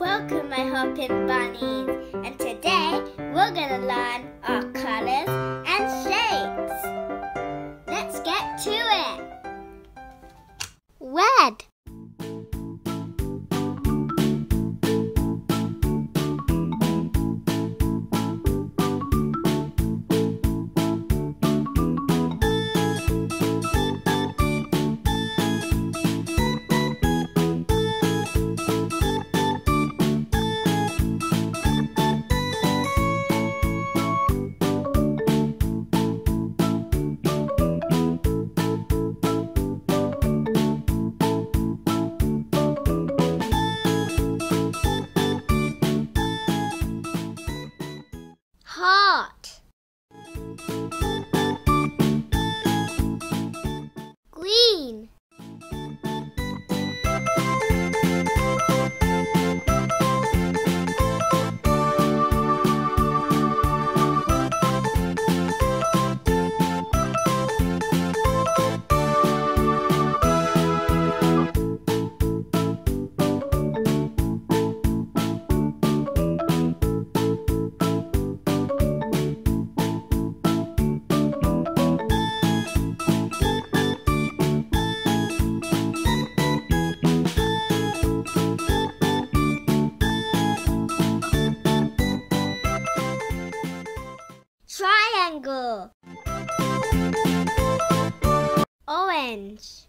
Welcome, my Hopping Bunnies, and today we're gonna learn our colors and shapes. Let's get to it. Red, heart, green, triangle, orange,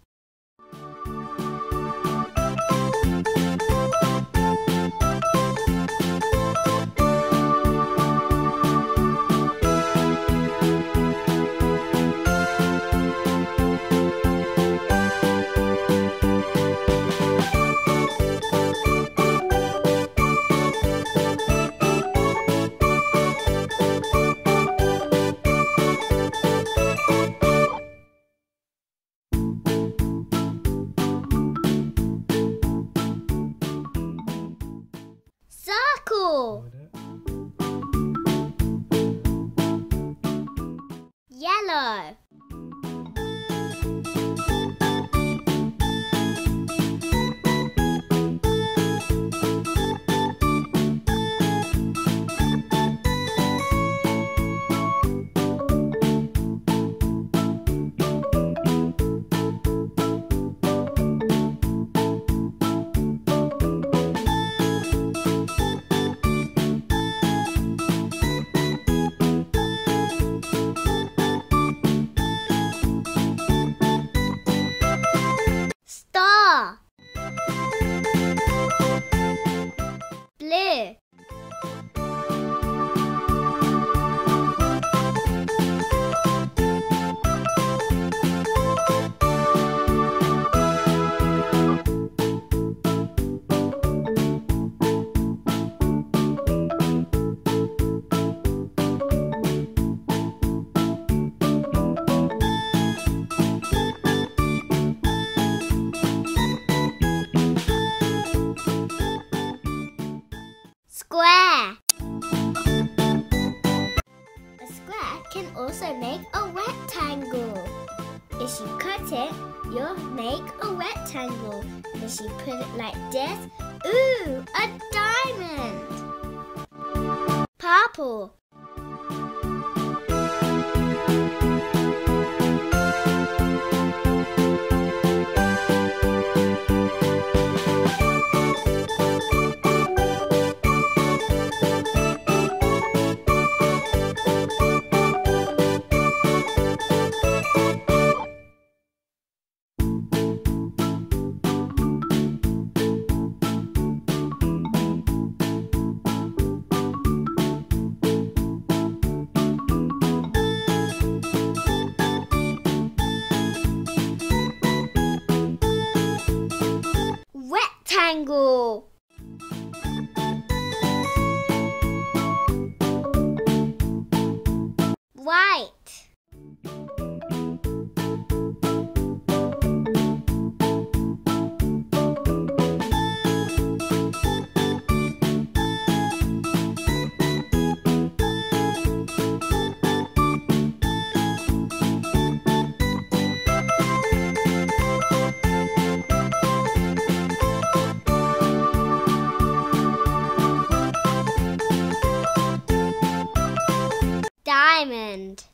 yellow, blue, square. A square can also make a rectangle. If you cut it, you'll make a rectangle. And if you put it like this, ooh, a diamond. Purple, rectangle, white, diamond.